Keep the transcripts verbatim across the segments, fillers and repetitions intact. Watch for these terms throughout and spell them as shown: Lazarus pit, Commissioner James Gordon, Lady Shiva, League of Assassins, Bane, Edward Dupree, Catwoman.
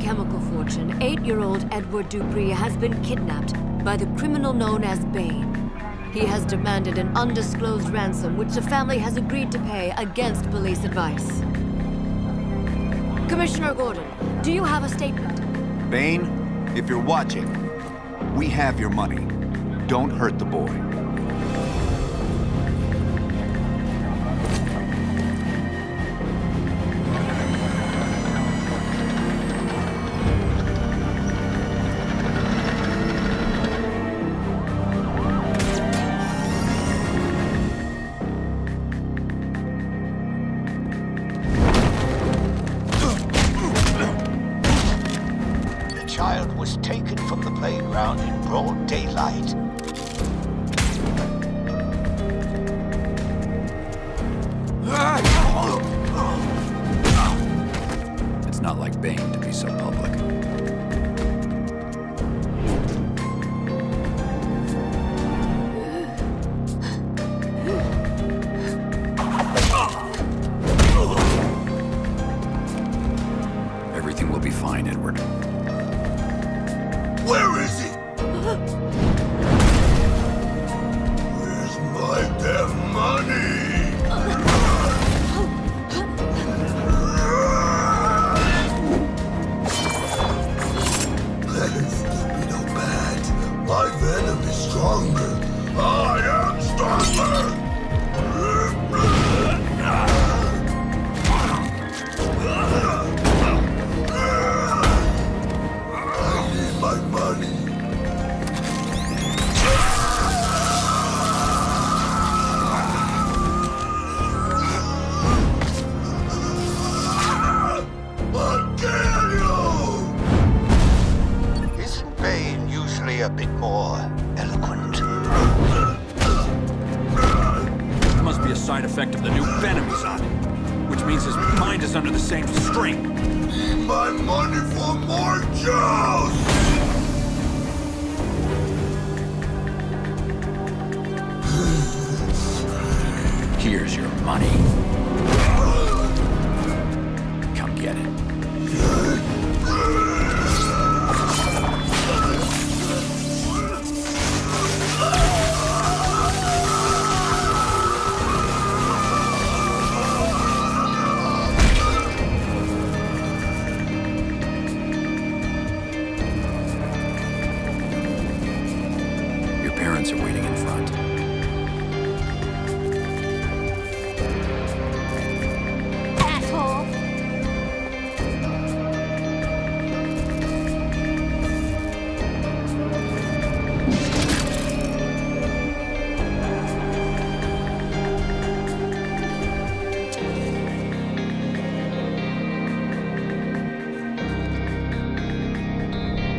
chemical fortune, eight-year-old Edward Dupree has been kidnapped by the criminal known as Bane. He has demanded an undisclosed ransom, which the family has agreed to pay against police advice. Commissioner Gordon, do you have a statement? Bane, if you're watching, we have your money. Don't hurt the boy.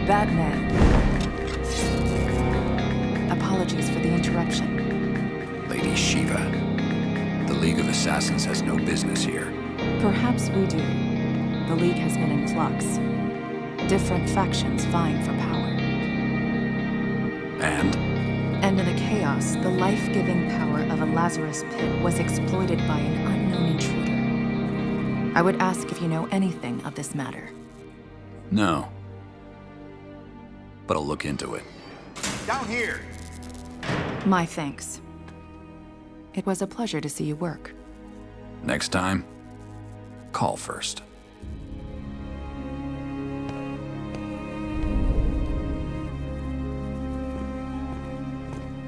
Batman. Apologies for the interruption. Lady Shiva, the League of Assassins has no business here. Perhaps we do. The League has been in flux. Different factions vying for power. And? And in the chaos, the life-giving power of a Lazarus pit was exploited by an unknown intruder. I would ask if you know anything of this matter. No. But I'll look into it. Down here! My thanks. It was a pleasure to see you work. Next time, call first.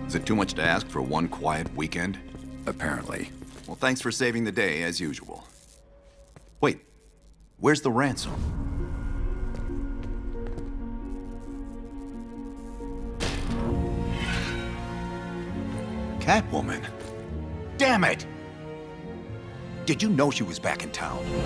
Is it too much to ask for one quiet weekend? Apparently. Well, thanks for saving the day, as usual. Wait, where's the ransom? Catwoman? Damn it! Did you know she was back in town?